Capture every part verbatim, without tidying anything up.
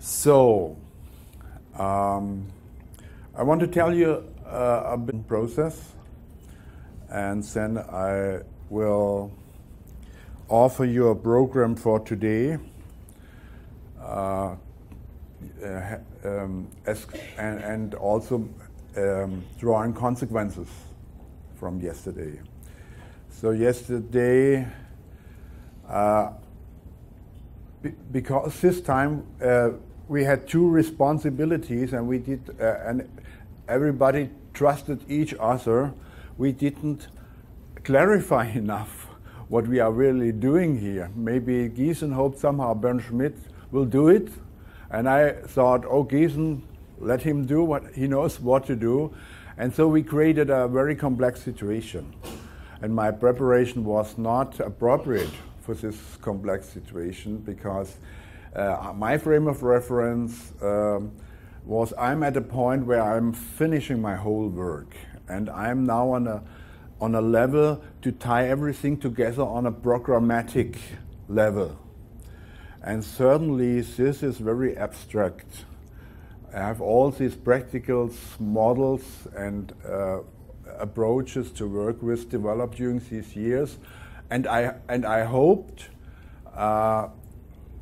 So, um, I want to tell you uh, a bit process, and then I will offer you a program for today uh, uh, um, as, and, and also um, drawing consequences from yesterday. So yesterday, uh, be because this time, uh, we had two responsibilities, and we did, uh, and everybody trusted each other. We didn't clarify enough what we are really doing here. Maybe Giesen hoped somehow Bernd Schmidt will do it, and I thought, oh, Giesen, let him do what he knows what to do, and so we created a very complex situation, and my preparation was not appropriate for this complex situation because. Uh, my frame of reference um, was I'm at a point where I'm finishing my whole work, and I'm now on a on a level to tie everything together on a programmatic level, and certainly this is very abstract. I have all these practicals, models, and uh, approaches to work with developed during these years, and I and I hoped. Uh,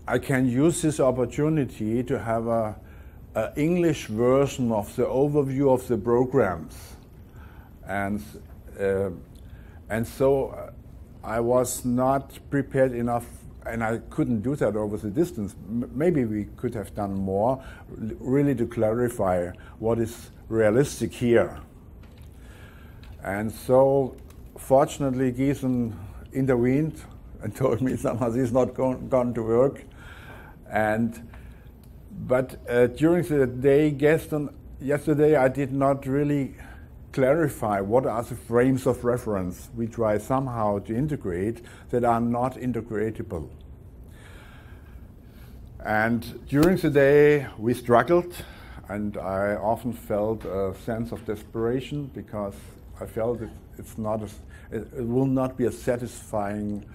I can use this opportunity to have a, a English version of the overview of the programs, and uh, and so I was not prepared enough, and I couldn't do that over the distance. M maybe we could have done more, really, to clarify what is realistic here. And so, fortunately, Giesen intervened and told me somehow this is not going, going to work. And, but uh, during the day, yesterday, I did not really clarify what are the frames of reference we try somehow to integrate that are not integratable. And during the day, we struggled, and I often felt a sense of desperation because I felt it, it's not a, it, it will not be a satisfying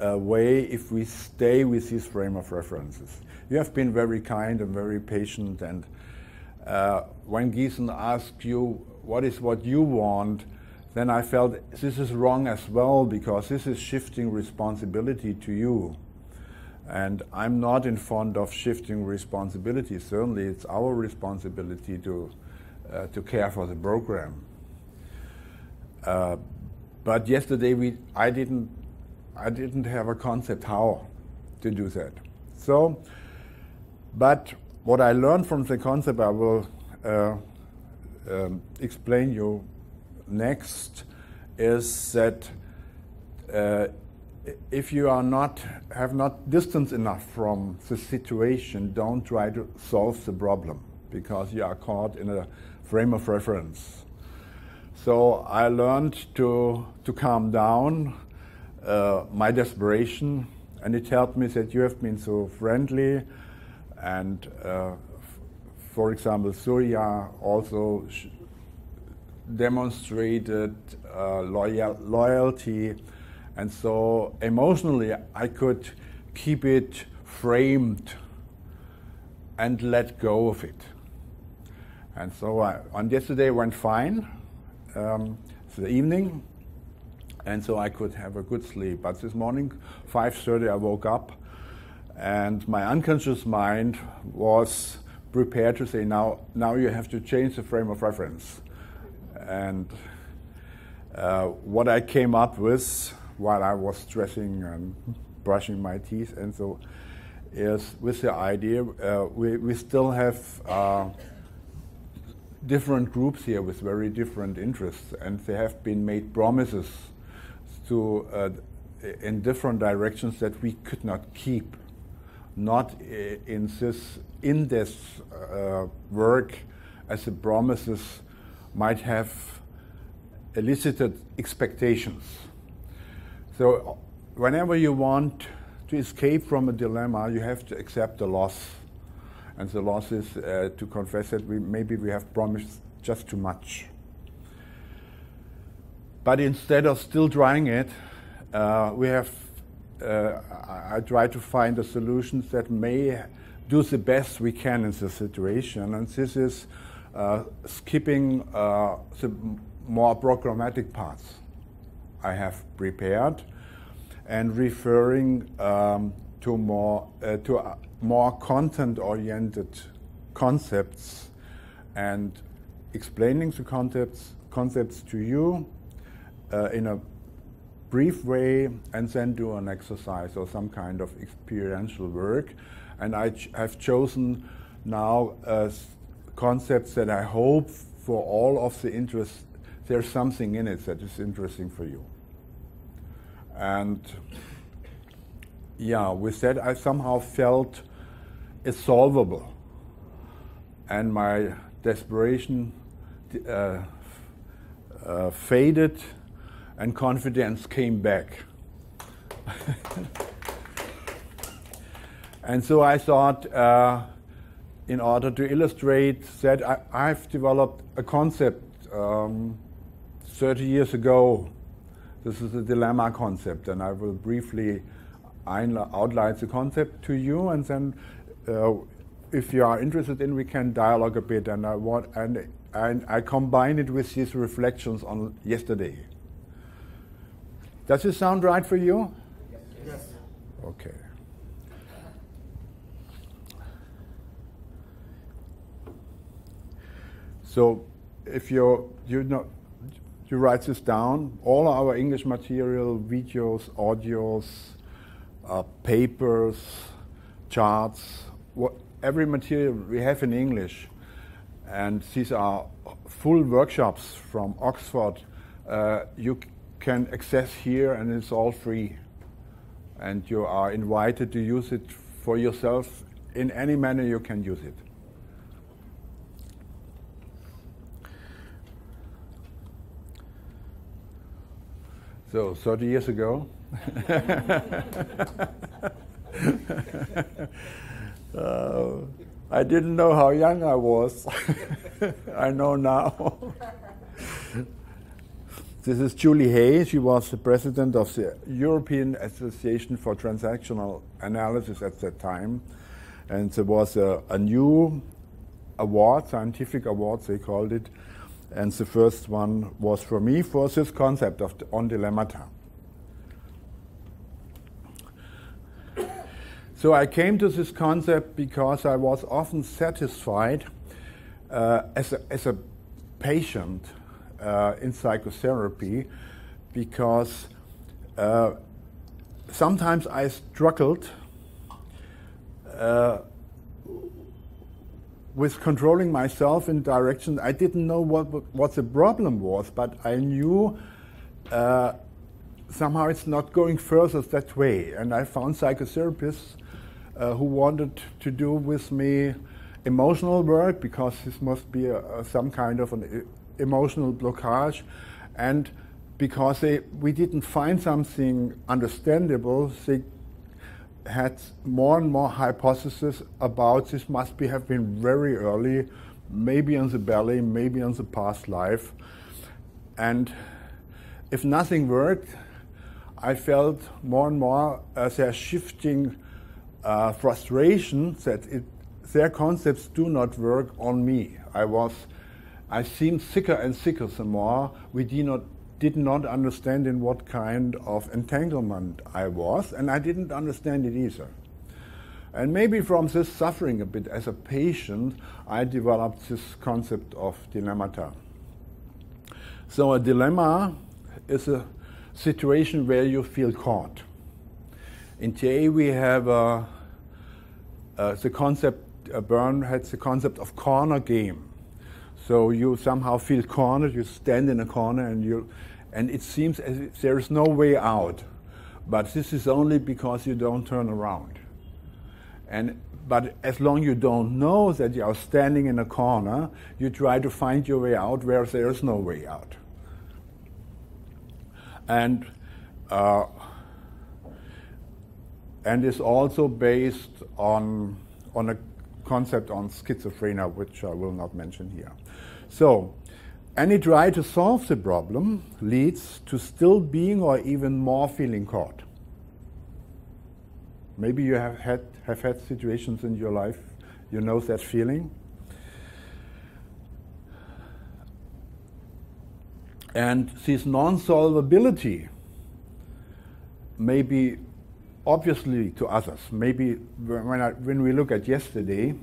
Uh, way if we stay with this frame of references. You have been very kind and very patient, and uh, when Giesen asked you what is what you want, then I felt this is wrong as well, because this is shifting responsibility to you, and I'm not in fond of shifting responsibility. Certainly it's our responsibility to uh, to care for the program, uh, but yesterday we I didn't I didn't have a concept how to do that. So, but what I learned from the concept I will uh, um, explain you next is that uh, if you are not have not distance enough from the situation, don't try to solve the problem because you are caught in a frame of reference. So I learned to to calm down. Uh, my desperation, and it helped me that you have been so friendly, and uh, for example, Surya also sh demonstrated uh, loyal loyalty, and so emotionally I could keep it framed and let go of it. And so I, on yesterday went fine, um, the evening. And so I could have a good sleep. But this morning, five thirty, I woke up, and my unconscious mind was prepared to say, now, now you have to change the frame of reference. And uh, what I came up with while I was dressing and brushing my teeth and so is with the idea, uh, we, we still have uh, different groups here with very different interests, and they have been made promises to uh, in different directions that we could not keep, not in this in this uh, work, as the promises might have elicited expectations. So whenever you want to escape from a dilemma, you have to accept the loss, and the loss is uh, to confess that we maybe we have promised just too much. But instead of still trying it, uh, we have uh, I try to find the solutions that may do the best we can in this situation, and this is uh, skipping uh, the more programmatic parts I have prepared and referring um, to more uh, to uh, more content-oriented concepts and explaining the concepts concepts to you uh, in a brief way, and then do an exercise or some kind of experiential work. And I ch have chosen now uh, concepts that I hope for all of the interest, there's something in it that is interesting for you. And yeah, with that I somehow felt it's solvable. And my desperation uh, uh, faded and confidence came back. And so I thought, uh, in order to illustrate that, I, I've developed a concept um, thirty years ago. This is the dilemma concept, and I will briefly outline the concept to you, and then uh, if you are interested in, we can dialogue a bit, and I, want, and, and I combine it with these reflections on yesterday. Does this sound right for you? Yes. Yes. Okay. So, if you you know, you write this down. All our English material, videos, audios, uh, papers, charts, what, every material we have in English, and these are full workshops from Oxford. Uh, you can access here, and it's all free. And you are invited to use it for yourself in any manner you can use it. So, thirty years ago. uh, I didn't know how young I was. I know now. This is Julie Hay. She was the president of the European Association for Transactional Analysis at that time. And there was a, a new award, scientific award, they called it. And the first one was for me for this concept of on dilemmata. So I came to this concept because I was often satisfied uh, as, a, as a patient uh, in psychotherapy, because uh, sometimes I struggled uh, with controlling myself in directions. I didn't know what, what the problem was, but I knew uh, somehow it's not going further that way. And I found psychotherapists uh, who wanted to do with me emotional work, because this must be a, a, some kind of an emotional blockage. And because they, we didn't find something understandable, they had more and more hypotheses about this must be have been very early, maybe on the belly, maybe on the past life. And if nothing worked, I felt more and more uh, their shifting uh, frustration that it, their concepts do not work on me. I was, I seemed sicker and sicker the more we did not did not understand in what kind of entanglement I was, and I didn't understand it either. And maybe from this suffering a bit as a patient, I developed this concept of dilemmata. So a dilemma is a situation where you feel caught. In T A we have a, a, the concept, uh, Bernd had the concept of corner game. So you somehow feel cornered, you stand in a corner, and you, and it seems as if there is no way out. But this is only because you don't turn around. And, but as long as you don't know that you are standing in a corner, you try to find your way out where there is no way out. And, uh, and it's also based on, on a concept on schizophrenia, which I will not mention here. So, Any try to solve the problem leads to still being or even more feeling caught. Maybe you have had, have had situations in your life, you know that feeling. And this non-solvability may be obviously to others. Maybe when, I, when we look at yesterday,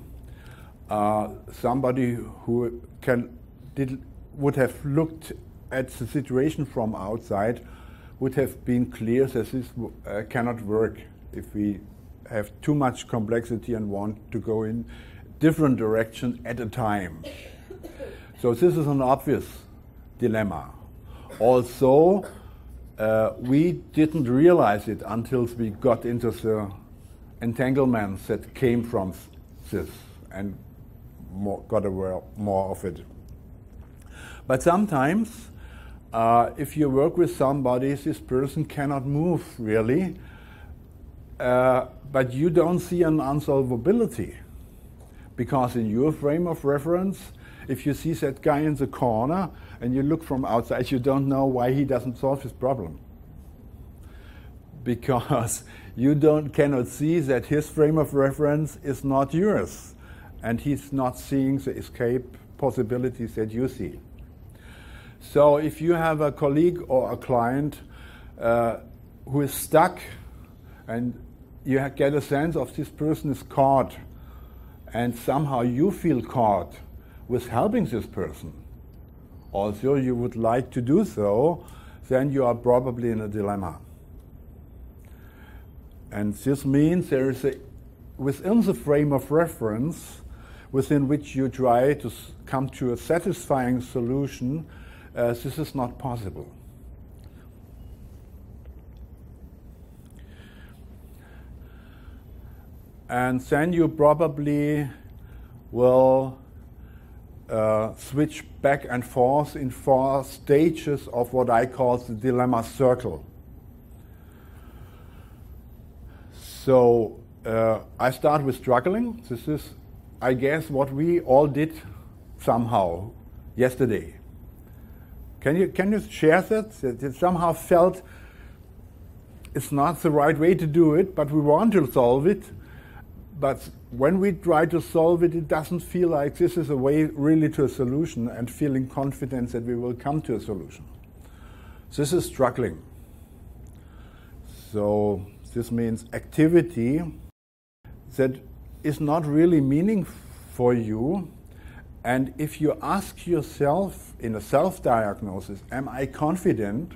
uh, somebody who can, did, would have looked at the situation from outside would have been clear that this uh, cannot work. If we have too much complexity and want to go in different directions at a time. So this is an obvious dilemma. Also, uh, we didn't realize it until we got into the entanglements that came from this and more, got aware more of it. But sometimes, uh, if you work with somebody, this person cannot move really. Uh, but you don't see an unsolvability, because in your frame of reference, if you see that guy in the corner and you look from outside, you don't know why he doesn't solve his problem, because you don't cannot see that his frame of reference is not yours, and he's not seeing the escape possibilities that you see. So if you have a colleague or a client uh, who is stuck, and you get a sense of this person is caught, and somehow you feel caught with helping this person, although you would like to do so, then you are probably in a dilemma. And this means there is a, within the frame of reference within which you try to come to a satisfying solution, uh, this is not possible. And then you probably will uh, switch back and forth in four stages of what I call the dilemma circle. So uh, I start with struggling. This is, I guess, what we all did somehow yesterday. Can you, can you share that? That it somehow felt it's not the right way to do it, but we want to solve it. But when we try to solve it, it doesn't feel like this is a way really to a solution and feeling confident that we will come to a solution. This is struggling. So this means activity that is not really meaningful for you. And if you ask yourself in a self-diagnosis, am I confident?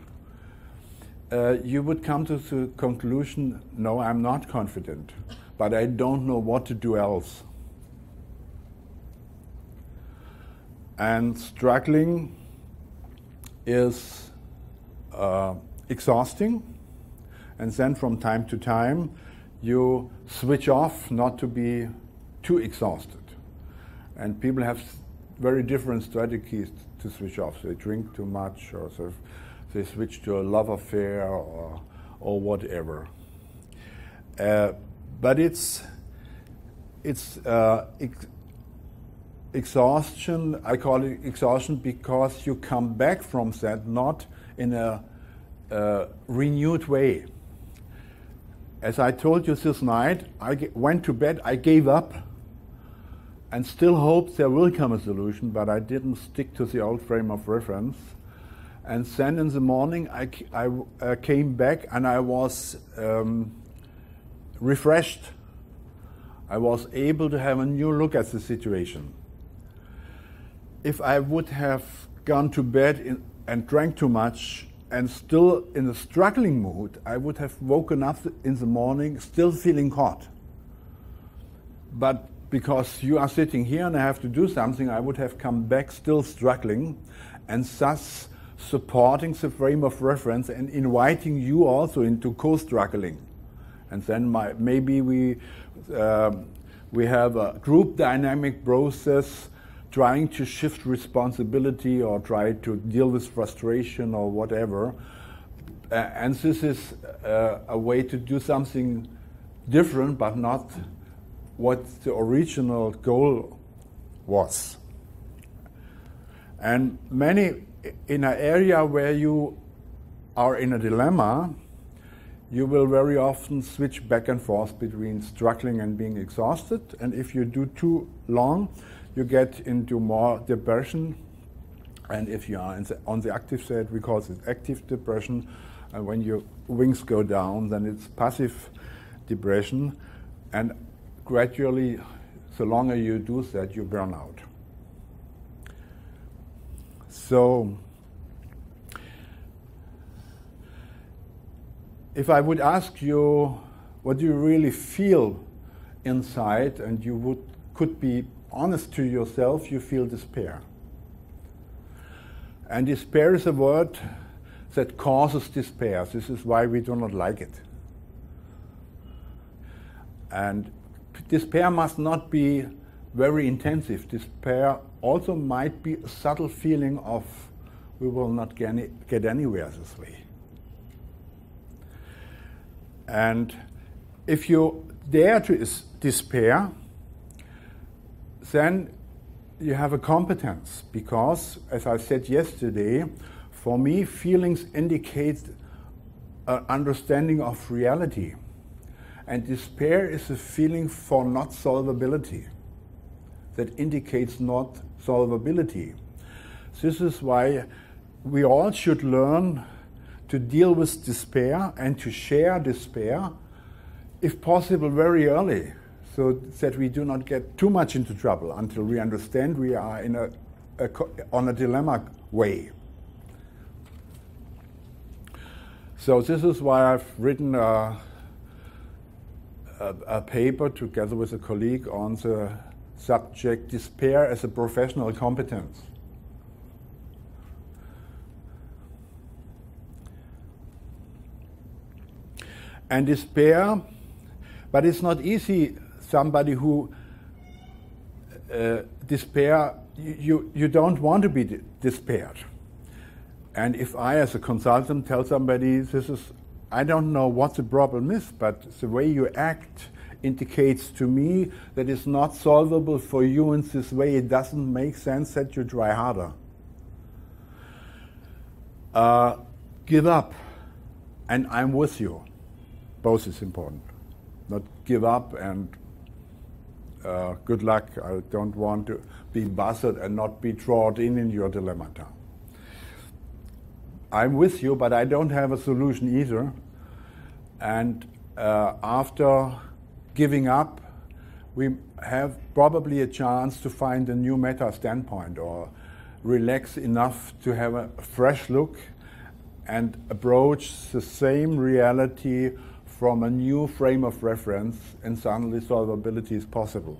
Uh, you would come to the conclusion, no, I'm not confident. But I don't know what to do else. And struggling is uh, exhausting, and then from time to time you switch off not to be too exhausted. And people have very different strategies to switch off. They drink too much, or sort of they switch to a love affair, or, or whatever. Uh, But it's, it's uh, ex exhaustion, I call it exhaustion because you come back from that not in a uh, renewed way. As I told you this night, I g went to bed, I gave up and still hoped there will come a solution, but I didn't stick to the old frame of reference. And then in the morning I, I uh, came back and I was um, refreshed. I was able to have a new look at the situation. If I would have gone to bed in, and drank too much and still in a struggling mood, I would have woken up in the morning still feeling caught. But because you are sitting here and I have to do something, I would have come back still struggling and thus supporting the frame of reference and inviting you also into co-struggling. And then my, maybe we, uh, we have a group dynamic process trying to shift responsibility or try to deal with frustration or whatever. Uh, and this is uh, a way to do something different, but not what the original goal was. And many, in an area where you are in a dilemma, you will very often switch back and forth between struggling and being exhausted. And if you do too long, you get into more depression. And if you are in the, on the active side, we call it active depression. And when your wings go down, then it's passive depression. And gradually, the longer you do that, you burn out. So, if I would ask you what you really feel inside, and you would could be honest to yourself, you feel despair. And despair is a word that causes despair. This is why we do not like it. And despair must not be very intensive. Despair also might be a subtle feeling of we will not get, any, get anywhere this way. And if you dare to despair, then you have a competence, because, as I said yesterday, for me, feelings indicate an understanding of reality. And despair is a feeling for not solvability, that indicates not solvability. This is why we all should learn to deal with despair and to share despair, if possible, very early, so that we do not get too much into trouble until we understand we are in a, a, on a dilemma way. So this is why I've written a, a, a paper together with a colleague on the subject despair as a professional competence. And despair, but it's not easy. Somebody who uh, despair, you, you, you don't want to be de despaired. And if I, as a consultant, tell somebody, this is, I don't know what the problem is, but the way you act indicates to me that it's not solvable for you in this way. It doesn't make sense that you try harder. Uh, give up, and I'm with you. Both is important. Not give up and uh, good luck. I don't want to be buzzed and not be drawn in in your dilemmata. I'm with you, but I don't have a solution either. And uh, after giving up, we have probably a chance to find a new meta standpoint or relax enough to have a fresh look and approach the same reality from a new frame of reference, and suddenly solvability is possible.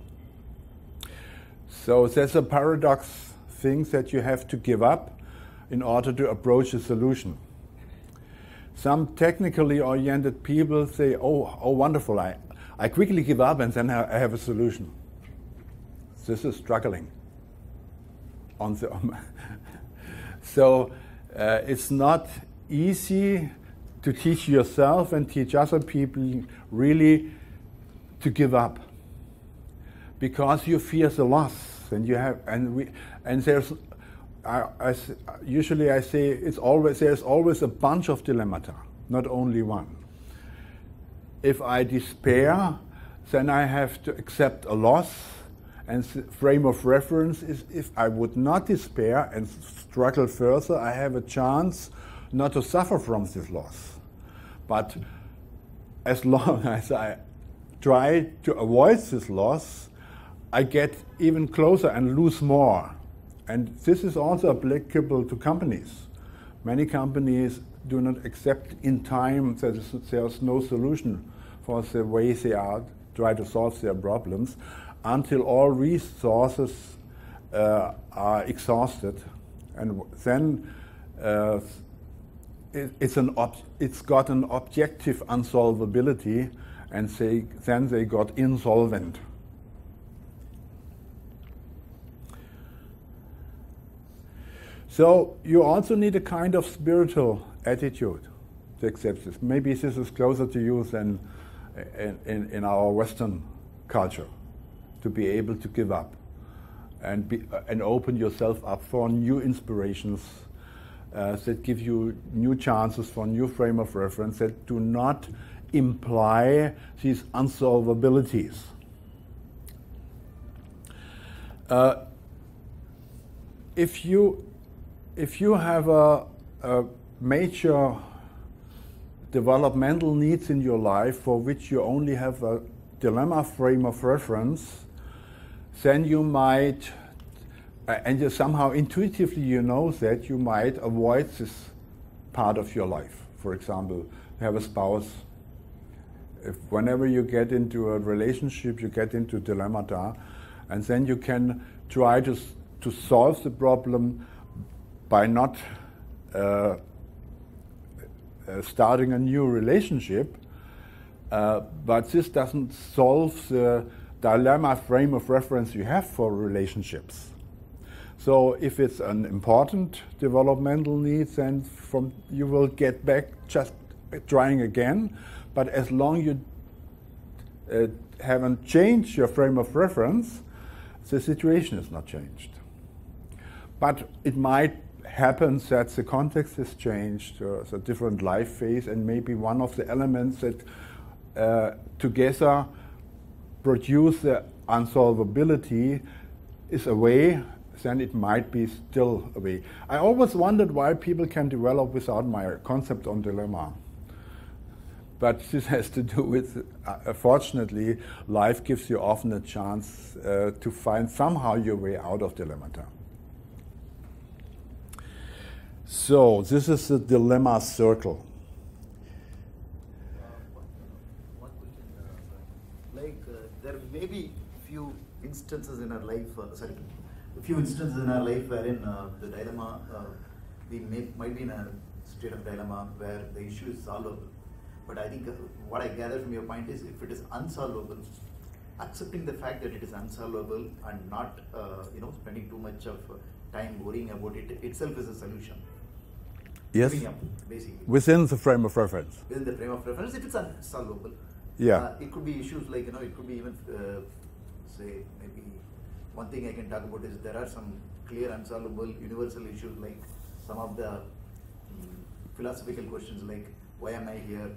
So there's a paradox thing that you have to give up in order to approach a solution. Some technically oriented people say, oh, oh wonderful, I, I quickly give up and then I have a solution. This is struggling. On the so uh, it's not easy to teach yourself and teach other people really to give up, because you fear the loss, and you have and we and there's I, I, usually I say it's always there's always a bunch of dilemmata, not only one. If I despair, then I have to accept a loss, and the frame of reference is if I would not despair and struggle further, I have a chance not to suffer from this loss. But as long as I try to avoid this loss, I get even closer and lose more. And this is also applicable to companies. Many companies do not accept in time that there's no solution for the way they are trying to solve their problems until all resources uh, are exhausted. And then uh, It, it's, an ob it's got an objective unsolvability, and they, then they got insolvent. So you also need a kind of spiritual attitude to accept this. Maybe this is closer to you than in, in, in our Western culture, to be able to give up and be, uh, and open yourself up for new inspirations uh, that give you new chances for new frame of reference that do not imply these unsolvabilities. Uh, if you if you have a, a major developmental needs in your life for which you only have a dilemma frame of reference, then you might, uh, and you somehow intuitively you know that you might avoid this part of your life. For example, have a spouse. If whenever you get into a relationship, you get into dilemmata, and then you can try to to solve the problem by not uh, uh, starting a new relationship. Uh, but this doesn't solve the dilemma frame of reference you have for relationships. So if it's an important developmental need, then from you will get back just trying again. But as long you uh, haven't changed your frame of reference, the situation is not changed. But it might happen that the context has changed, uh, it's a different life phase, and maybe one of the elements that uh, together produce the unsolvability is away, then it might be still away. I always wondered why people can develop without my concept on dilemma. But this has to do with, uh, fortunately, life gives you often a chance uh, to find somehow your way out of dilemmata. So this is the dilemma circle. Uh, what we can, uh, like uh, there may be few instances in our life. Uh, sorry, a few instances in our life wherein uh, the dilemma uh, we may, might be in a state of dilemma where the issue is solvable. But I think what I gather from your point is, if it is unsolvable, accepting the fact that it is unsolvable and not, uh, you know, spending too much of time worrying about it itself is a solution. Yes. Giving up, basically. Within the frame of reference. Within the frame of reference, if it's unsolvable. Yeah. Uh, it could be issues like, you know, it could be even, uh, say, maybe one thing I can talk about is there are some clear unsolvable universal issues like some of the um, philosophical questions like, why am I here?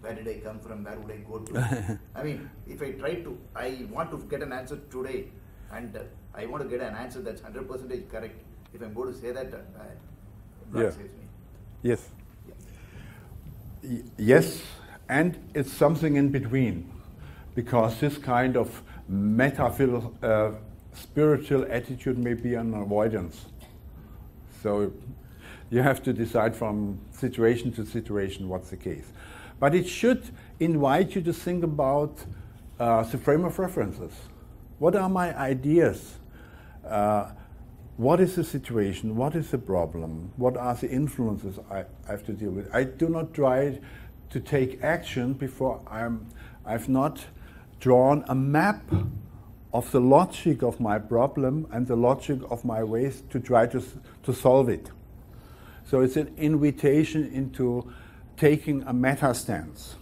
Where did I come from? Where would I go to? I mean, if I try to, I want to get an answer today, and uh, I want to get an answer that's one hundred percent correct. If I'm going to say that, uh, God yeah. saves me. Yes. Yeah. Yes, and it's something in between, because this kind of meta uh, spiritual attitude may be an avoidance. So you have to decide from situation to situation what's the case. But it should invite you to think about uh, the frame of references. What are my ideas? Uh, what is the situation? What is the problem? What are the influences I, I have to deal with? I do not try to take action before I'm, I've not drawn a map of the logic of my problem and the logic of my ways to try to, to solve it. So it's an invitation into taking a meta stance.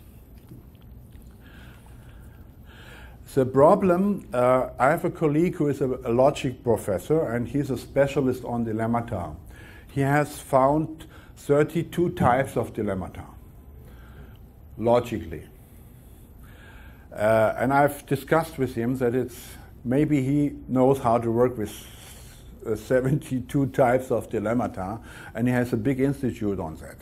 The problem, uh, I have a colleague who is a, a logic professor, and he's a specialist on dilemmata. He has found thirty-two types of dilemmata, logically. Uh, and I've discussed with him that it's, maybe he knows how to work with uh, seventy-two types of dilemmata, and he has a big institute on that.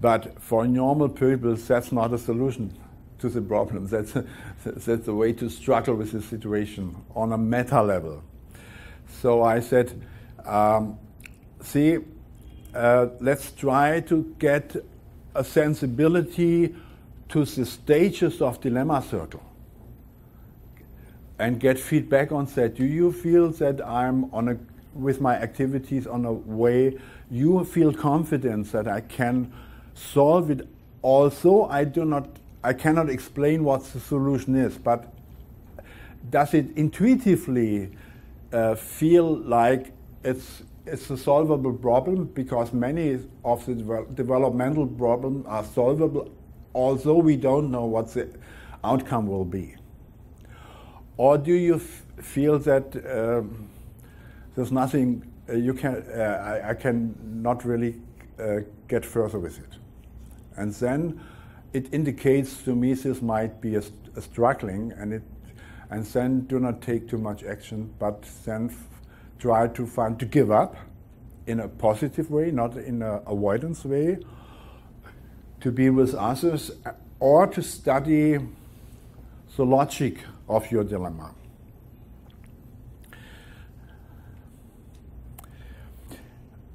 But for normal people, that's not a solution to the problem. That's a, that's a way to struggle with the situation on a meta level. So I said, um, see, uh, let's try to get a sensibility to the stages of dilemma circle and get feedback on that. Do you feel that I'm on a, with my activities on a way you feel confidence that I can solve it, although I do not, I cannot explain what the solution is, but does it intuitively uh, feel like it's, it's a solvable problem? Because many of the devel developmental problems are solvable, although we don't know what the outcome will be. Or do you f feel that um, there's nothing uh, you can. Uh, I, I can not really uh, get further with it. And then it indicates to me this might be a, a struggling, and it, and then do not take too much action, but then f try to find to give up in a positive way, not in an avoidance way. To be with others, or to study the logic of your dilemma.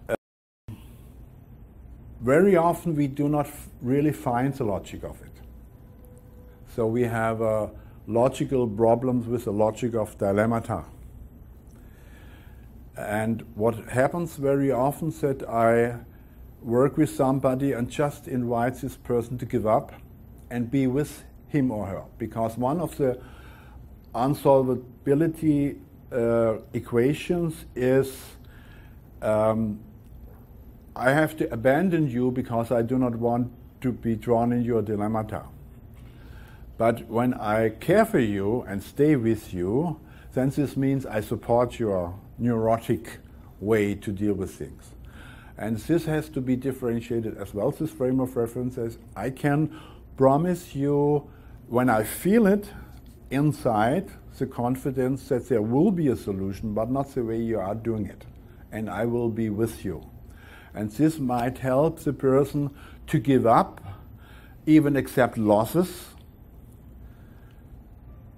Uh, very often we do not really find the logic of it. So we have uh, logical problems with the logic of dilemmata. And what happens very often is that I work with somebody and just invite this person to give up and be with him or her, because one of the unsolvability uh, equations is um, I have to abandon you because I do not want to be drawn in your dilemmata. But when I care for you and stay with you, then this means I support your neurotic way to deal with things. And this has to be differentiated as well. This frame of reference says, I can promise you, when I feel it inside, the confidence that there will be a solution, but not the way you are doing it. And I will be with you. And this might help the person to give up, even accept losses,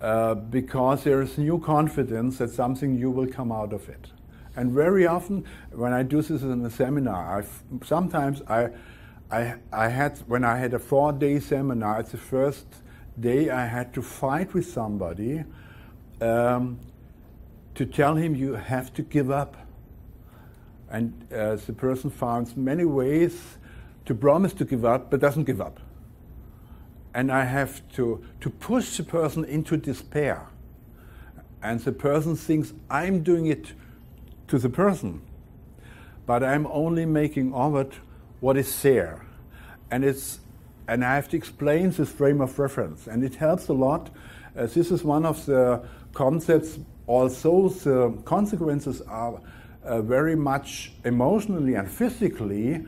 uh, because there is new confidence that something new will come out of it. And very often, when I do this in a seminar, I've, sometimes I, I, I had, when I had a four-day seminar, it's the first day I had to fight with somebody um, to tell him you have to give up. And uh, the person finds many ways to promise to give up, but doesn't give up. And I have to, to push the person into despair. And the person thinks, I'm doing it to the person, but I'm only making of it what is there, and it's and I have to explain this frame of reference, and it helps a lot. Uh, this is one of the concepts. Also, the consequences are uh, very much emotionally and physically.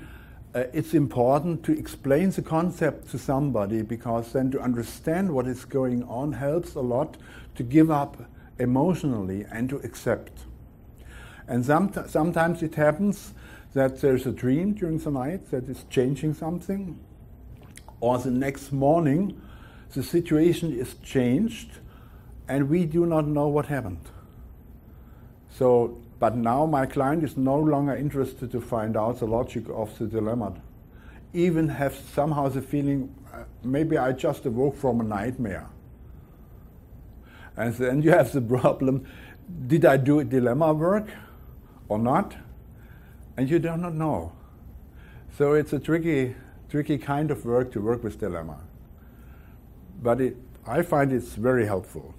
Uh, it's important to explain the concept to somebody, because then to understand what is going on helps a lot to give up emotionally and to accept. And sometimes it happens that there's a dream during the night that is changing something, or the next morning the situation is changed and we do not know what happened. So, but now my client is no longer interested to find out the logic of the dilemma. Even have somehow the feeling, maybe I just awoke from a nightmare. And then you have the problem, did I do dilemma work or not? And you do not know. So it's a tricky, tricky kind of work to work with dilemma. But it, I find it's very helpful.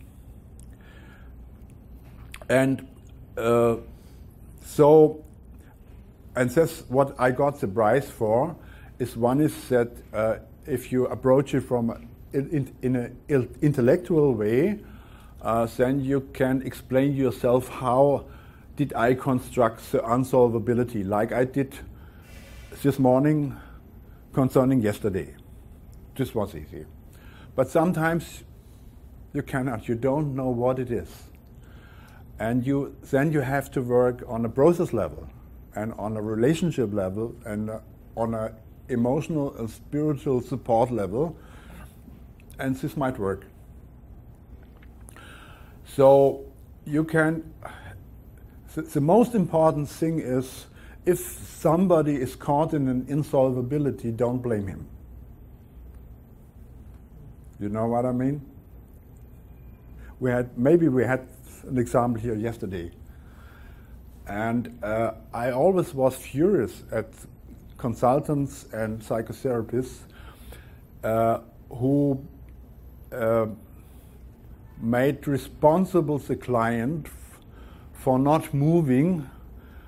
And uh, so, and that's what I got the prize for, is one is that uh, if you approach it from in, in an intellectual way, uh, then you can explain yourself how did I construct the unsolvability, like I did this morning concerning yesterday. This was easy. But sometimes you cannot, you don't know what it is. And you then you have to work on a process level, and on a relationship level, and uh, on an emotional and spiritual support level, and this might work. So you can... The most important thing is, if somebody is caught in an insolvability, don't blame him. You know what I mean? We had, maybe we had an example here yesterday. And uh, I always was furious at consultants and psychotherapists uh, who uh, made responsible the client for not moving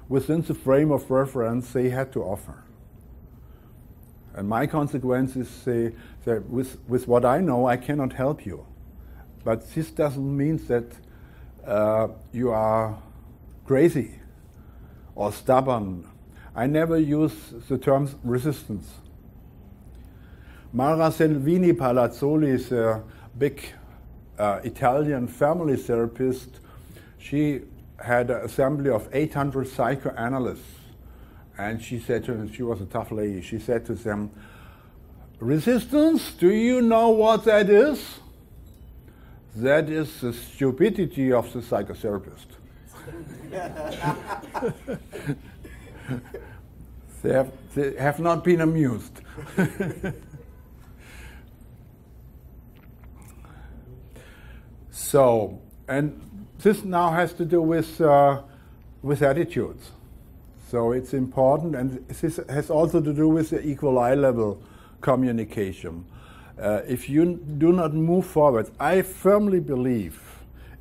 within the frame of reference they had to offer. And my consequence is say that with, with what I know, I cannot help you. But this doesn't mean that uh, you are crazy. or stubborn. I never use the terms resistance. Mara Selvini Palazzoli is a big uh, Italian family therapist. She had an assembly of eight hundred psychoanalysts, and she said to them, she was a tough lady, she said to them, resistance, do you know what that is? That is the stupidity of the psychotherapist. They have, they have not been amused. So, and this now has to do with, uh, with attitudes. So it's important, and this has also to do with the equal eye level communication. Uh, if you do not move forward, I firmly believe,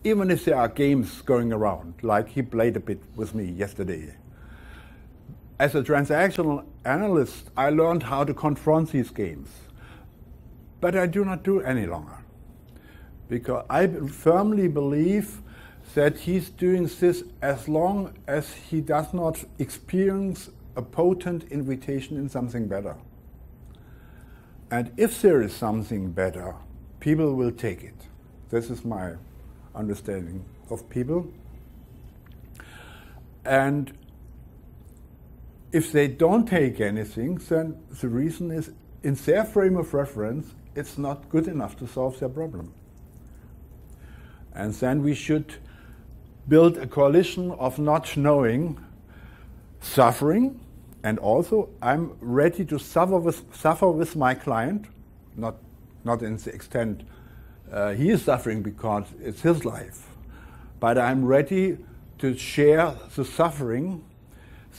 even if there are games going around, like he played a bit with me yesterday, as a transactional analyst, I learned how to confront these games, but I do not do any longer, because I firmly believe that he's doing this as long as he does not experience a potent invitation in something better. And if there is something better, people will take it. This is my understanding of people. And if they don't take anything, then the reason is, in their frame of reference, it's not good enough to solve their problem. And then we should build a coalition of not knowing, suffering, and also I'm ready to suffer with, suffer with my client, not, not in the extent uh, he is suffering because it's his life, but I'm ready to share the suffering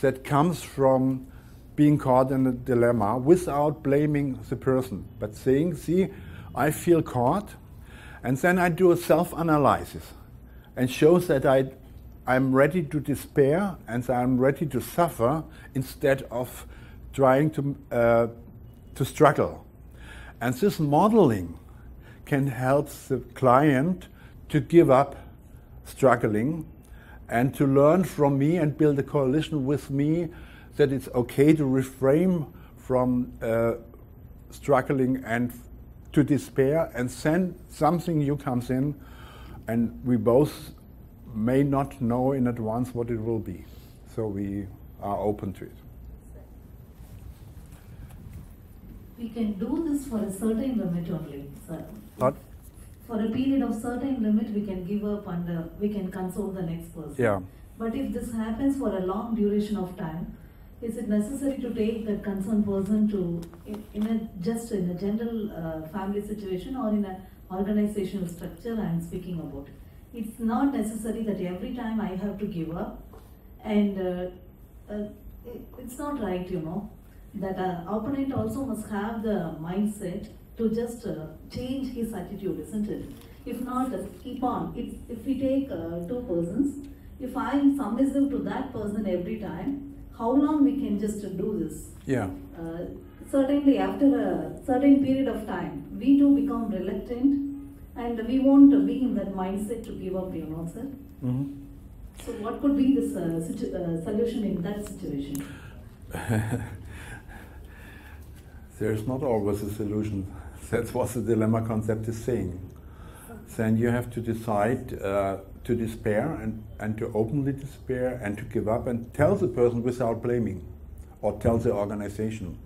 that comes from being caught in a dilemma without blaming the person, but saying, see, I feel caught, and then I do a self-analysis and shows that I, I'm ready to despair and that I'm ready to suffer instead of trying to, uh, to struggle. And this modeling can help the client to give up struggling and to learn from me and build a coalition with me that it's okay to refrain from uh, struggling and to despair, and then something new comes in, and we both may not know in advance what it will be. So we are open to it. We can do this for a certain limit only, sir. What? For a period of certain limit, we can give up and uh, we can console the next person. Yeah. But if this happens for a long duration of time, is it necessary to take the concerned person to, in, in a just in a general uh, family situation or in an organizational structure I'm speaking about? It's not necessary that every time I have to give up, and uh, uh, it, it's not right, you know, that an opponent also must have the mindset to just uh, change his attitude, isn't it? If not, uh, keep on. If, if we take uh, two persons, if I am submissive to that person every time, how long we can just uh, do this? Yeah. Uh, certainly after a certain period of time, we do become reluctant and we won't be in that mindset to give up, you know, sir. Mm-hmm. So what could be this uh, situ uh, solution in that situation? There's not always a solution. That's what the dilemma concept is saying. Then you have to decide uh, to despair and, and to openly despair and to give up and tell the person without blaming, or tell the organization,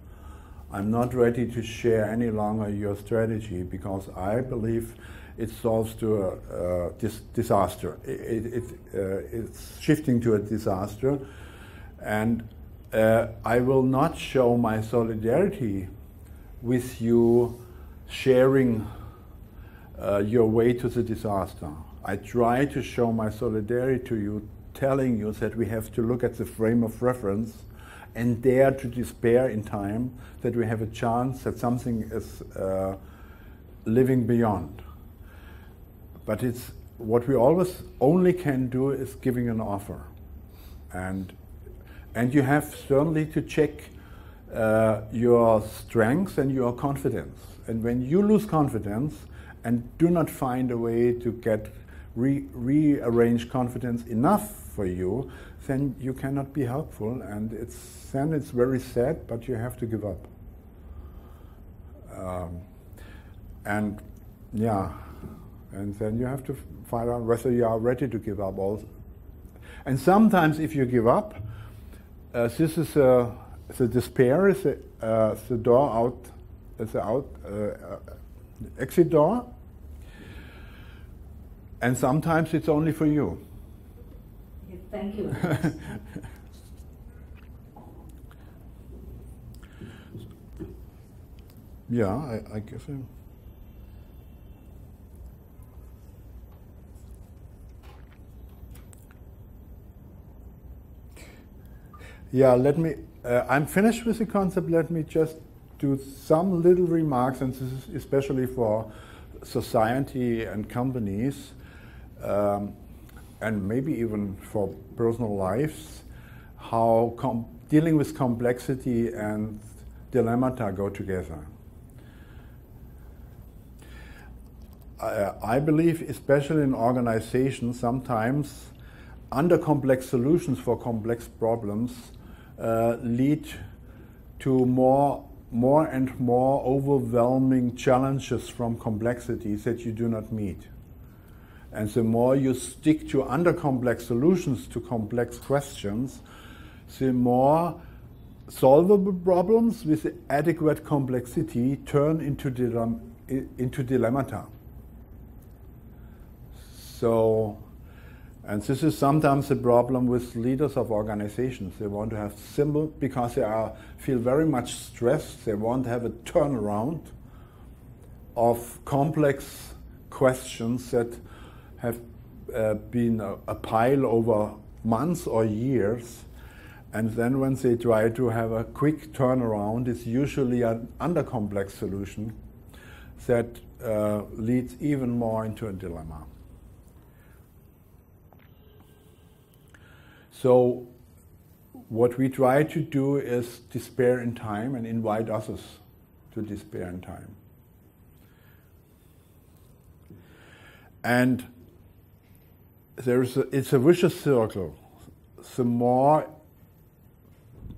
I'm not ready to share any longer your strategy because I believe it solves to a uh, dis disaster. It, it, uh, it's shifting to a disaster, and uh, I will not show my solidarity with you sharing Uh, your way to the disaster. I try to show my solidarity to you, telling you that we have to look at the frame of reference and dare to despair in time, that we have a chance that something is uh, living beyond. But it's what we always only can do is giving an offer. And, and you have certainly to check uh, your strengths and your confidence. And when you lose confidence, and do not find a way to get re rearrange confidence enough for you, then you cannot be helpful, and it's then it's very sad, but you have to give up. Um, and yeah, and then you have to find out whether you are ready to give up. Also, and sometimes if you give up, uh, this is a, the despair is a, uh, the door out, the out uh, exit door, and sometimes it's only for you. Thank you. Yeah, I, I guess. I'm yeah, let me. Uh, I'm finished with the concept. Let me just do some little remarks, and this is especially for society and companies. Um, and maybe even for personal lives, how com dealing with complexity and dilemmata go together. I, I believe, especially in organizations, sometimes under-complex solutions for complex problems uh, lead to more, more and more overwhelming challenges from complexities that you do not meet. And the more you stick to under-complex solutions to complex questions, the more solvable problems with adequate complexity turn into, dilem into dilemmata. So, and this is sometimes a problem with leaders of organizations. They want to have simple, because they are, feel very much stressed, they want to have a turnaround of complex questions that have uh, been a, a pile over months or years, and then when they try to have a quick turnaround, it's usually an under-complex solution that uh, leads even more into a dilemma. So what we try to do is despair in time and invite others to despair in time. And There's a, it's a vicious circle. The more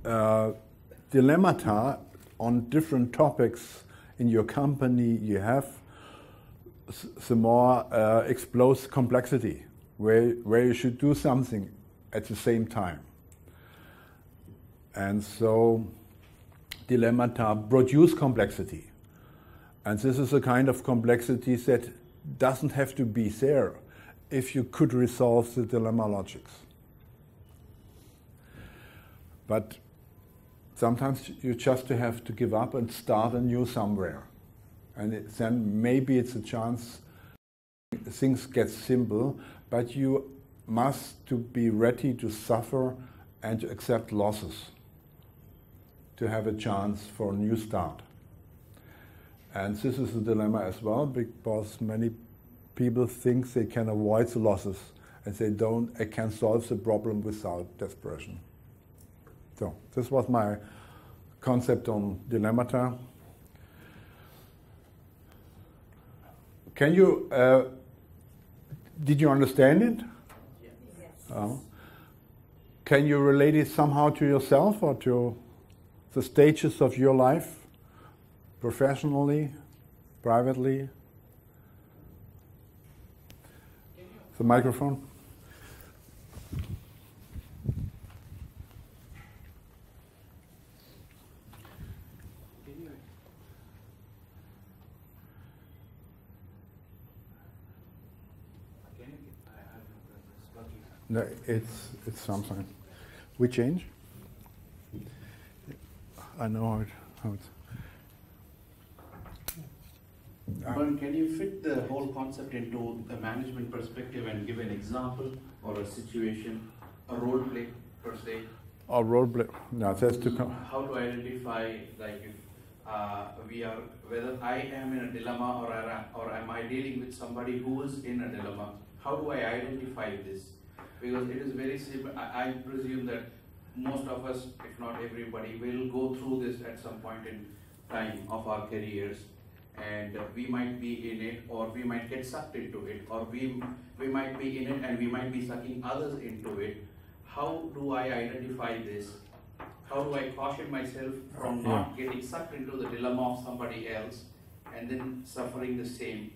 uh, dilemmata on different topics in your company you have, the more uh, explodes complexity, where, where you should do something at the same time. And so dilemmata produce complexity. And this is a kind of complexity that doesn't have to be there if you could resolve the dilemma logics. But sometimes you just have to give up and start anew somewhere. And it, then maybe it's a chance things get simple, but you must to be ready to suffer and to accept losses to have a chance for a new start. And this is a dilemma as well, because many people think they can avoid the losses, and they don't. They can solve the problem without desperation. So this was my concept on dilemmata. Can you? Uh, did you understand it? Yes. Uh, can you relate it somehow to yourself or to the stages of your life, professionally, privately? The microphone. No, it's it's something. We change. I know how it. How it's. But can you fit the whole concept into a management perspective and give an example or a situation, a role play per se? A role play. No, that's to come. How to identify, like, if uh, we are, whether I am in a dilemma or I, or am I dealing with somebody who is in a dilemma? How do I identify this? Because it is very simple. I, I presume that most of us, if not everybody, will go through this at some point in time of our careers. And we might be in it, or we might get sucked into it, or we we might be in it and we might be sucking others into it. how do I identify this? How do I caution myself from not yeah. getting sucked into the dilemma of somebody else and then suffering the same?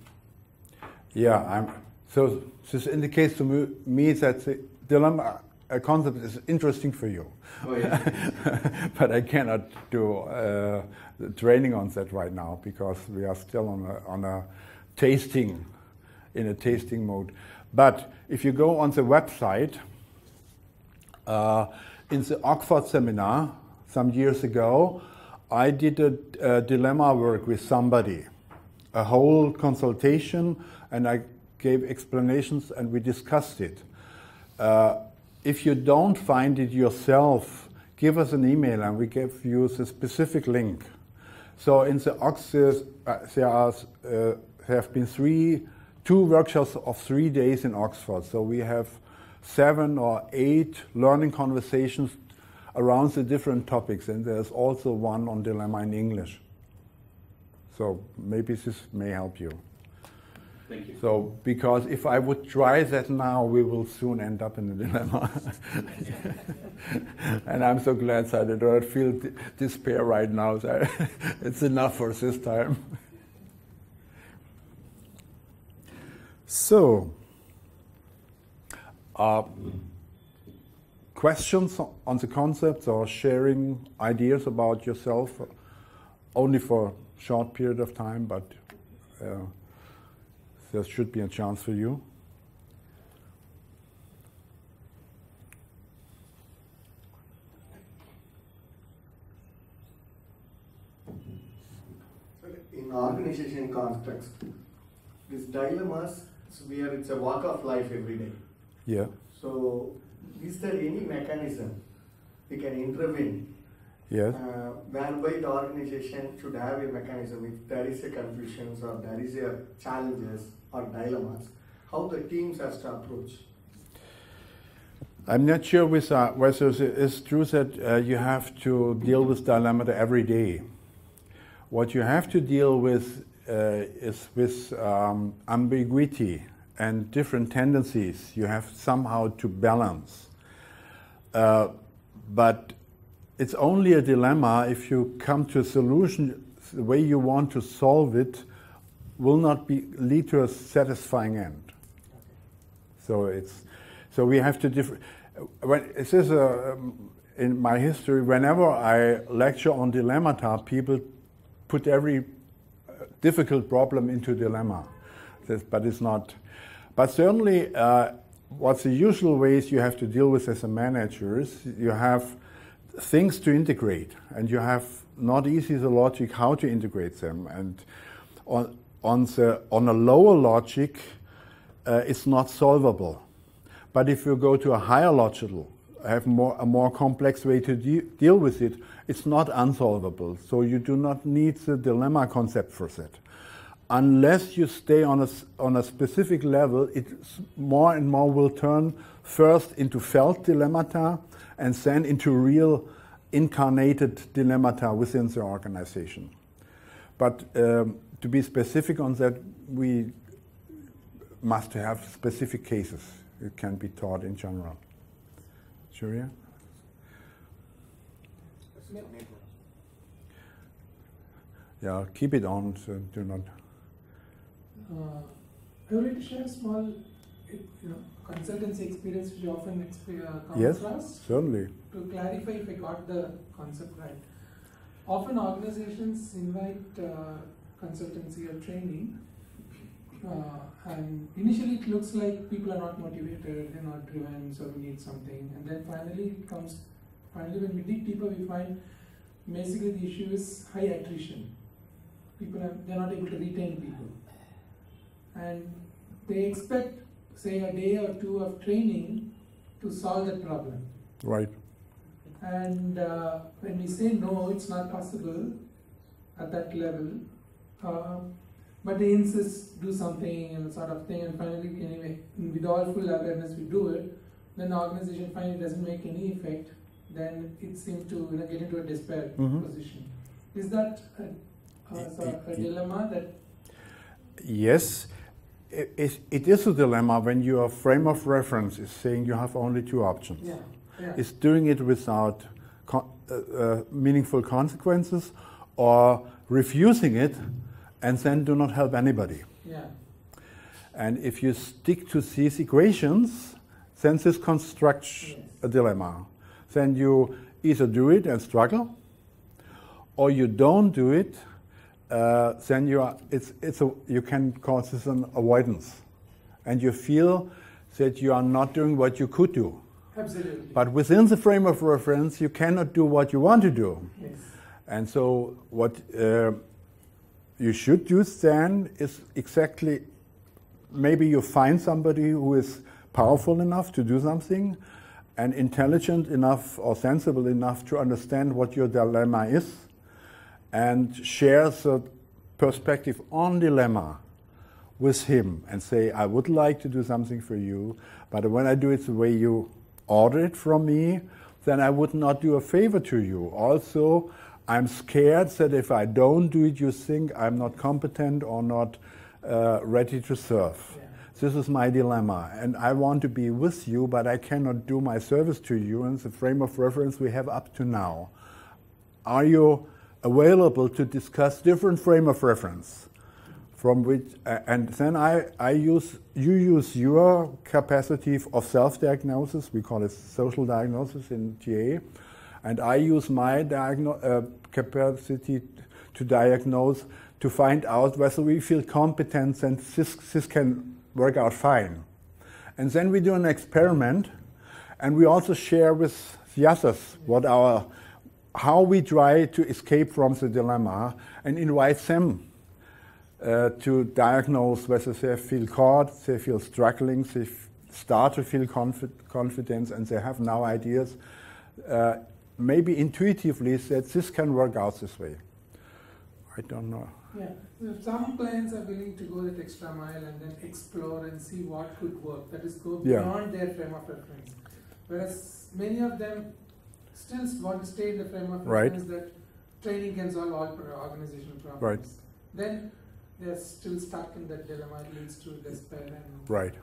Yeah, I'm, so this indicates to me that the dilemma a concept is interesting for you. Oh, yeah. But I cannot do uh, training on that right now because we are still on a, on a tasting, in a tasting mode. But if you go on the website, uh, in the Oxford seminar some years ago, I did a, a dilemma work with somebody, a whole consultation, and I gave explanations and we discussed it. Uh, If you don't find it yourself, give us an email and we give you the specific link. So in the Oxford, uh, there are, uh, have been three, two workshops of three days in Oxford. So we have seven or eight learning conversations around the different topics. And there's also one on dilemma in English. So maybe this may help you. Thank you. So, because if I would try that now, we will soon end up in a dilemma. And I'm so glad that I don't feel despair right now. So it's enough for this time. So, uh, questions on the concepts or sharing ideas about yourself, only for a short period of time, but. Uh, There should be a chance for you. In organization context, these dilemmas, it's where it's a walk of life every day. Yeah. So, is there any mechanism we can intervene? Yes. Uh, whereby the organization should have a mechanism if there is a confusion or there is a challenges or dilemmas, how the teams has to approach. I'm not sure with, uh, whether it's true that uh, you have to deal with dilemma every day. What you have to deal with uh, is with um, ambiguity and different tendencies. You have somehow to balance. Uh, but it's only a dilemma if you come to a solution, the way you want to solve it will not be, lead to a satisfying end. Okay. So it's, so we have to differ. When this is a, um, in my history, whenever I lecture on dilemmata, people put every difficult problem into dilemma, this, but it's not. But certainly, uh, what's the usual ways you have to deal with as a manager is you have things to integrate, and you have not easy the logic how to integrate them, and on on the on a lower logic, uh, it's not solvable. But if you go to a higher logical, have more a more complex way to de deal with it, it's not unsolvable. So you do not need the dilemma concept for that, unless you stay on a on a specific level. It more and more will turn first into felt dilemmata, and then into real incarnated dilemmata within the organization. But um, to be specific on that, we must have specific cases. It can be taught in general. Surya? Yeah, keep it on, so do not. Uh, I would like to share a small, you know, consultancy experience which often experience, uh, comes yes, across. Certainly. To clarify if I got the concept right. Often organizations invite uh, consultancy or training uh, and initially it looks like people are not motivated, they're not driven, so we need something, and then finally it comes, finally when we dig deeper we find basically the issue is high attrition. People are, they're not able to retain people. And they expect, say, a day or two of training to solve that problem. Right. And uh, when we say no, it's not possible at that level, uh, but they insist, do something and sort of thing, and finally, anyway, with all full awareness we do it, then the organization finally doesn't make any effect, then it seems to, you know, get into a despair mm-hmm. position. Is that a, a, sort of a dilemma that? Yes. It is a dilemma when your frame of reference is saying you have only two options. Yeah. yeah. is doing it without con uh, uh, meaningful consequences, or refusing it and then do not help anybody. Yeah. And if you stick to these equations, then this constructs yes. a dilemma. Then you either do it and struggle, or you don't do it, uh, then you, are, it's, it's a, you can call this an avoidance. And you feel that you are not doing what you could do. Absolutely. But within the frame of reference, you cannot do what you want to do. Yes. And so what uh, you should do then is exactly, maybe you find somebody who is powerful enough to do something and intelligent enough or sensible enough to understand what your dilemma is and share the perspective on dilemma with him and say, I would like to do something for you, but when I do it the way you order it from me, then I would not do a favor to you. Also, I'm scared that if I don't do it, you think I'm not competent or not uh, ready to serve. Yeah. This is my dilemma, and I want to be with you, but I cannot do my service to you in the frame of reference we have up to now. Are you available to discuss different frame of reference? From which, uh, and then I, I use, you use your capacity of self-diagnosis, we call it social diagnosis in G A, and I use my diagno- uh, capacity to diagnose, to find out whether we feel competent and this, this can work out fine. And then we do an experiment, and we also share with the others what our, how we try to escape from the dilemma, and invite them Uh, to diagnose whether they feel caught, they feel struggling, they f start to feel confi confidence, and they have now ideas, uh, maybe intuitively, that this can work out this way. I don't know. Yeah, some clients are willing to go that extra mile and then explore and see what could work. That is, go beyond yeah. their frame of reference. Whereas many of them still want to stay in the frame of right. reference that training can solve all organizational problems. Right. Then they're still stuck in that dilemma, it leads to despair. And right.